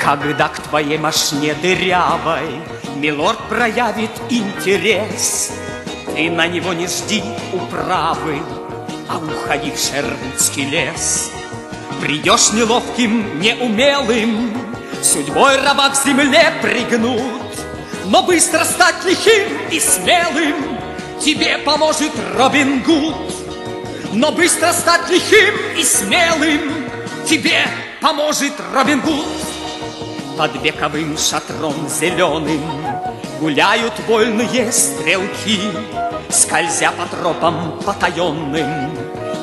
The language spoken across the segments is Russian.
Когда к твоей машине дырявой милорд проявит интерес, ты на него не жди управы, а уходи в Шервудский лес. Придешь неловким, неумелым, судьбой раба к земле пригнут, но быстро стать лихим и смелым тебе поможет Робин Гуд. Но быстро стать лихим и смелым тебе поможет Робин Гуд. Под вековым шатром зеленым гуляют вольные стрелки, скользя по тропам потаенным,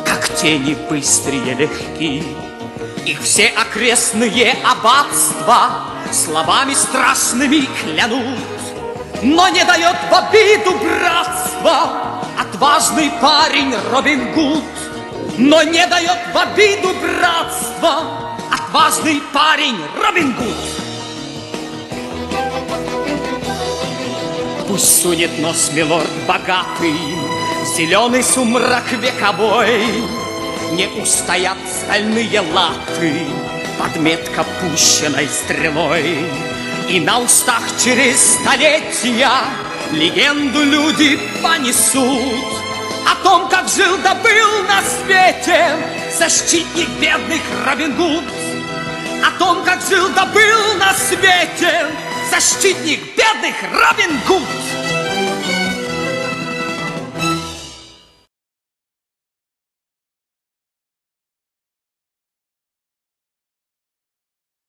как тени быстрые легки. Их все окрестные аббатства словами страшными клянут, но не дает в обиду братства отважный парень Робин Гуд. Но не дает в обиду братства отважный парень Робин Гуд. Пусть сунет нос милорд богатый в зеленый сумрак вековой, не устоят стальные латы под метко пущенной стрелой. И на устах через столетия легенду люди понесут о том, как жил да был на свете защитник бедных Робин Гуд. О том, как жил да был на свете защитник бедных Робин Гуд.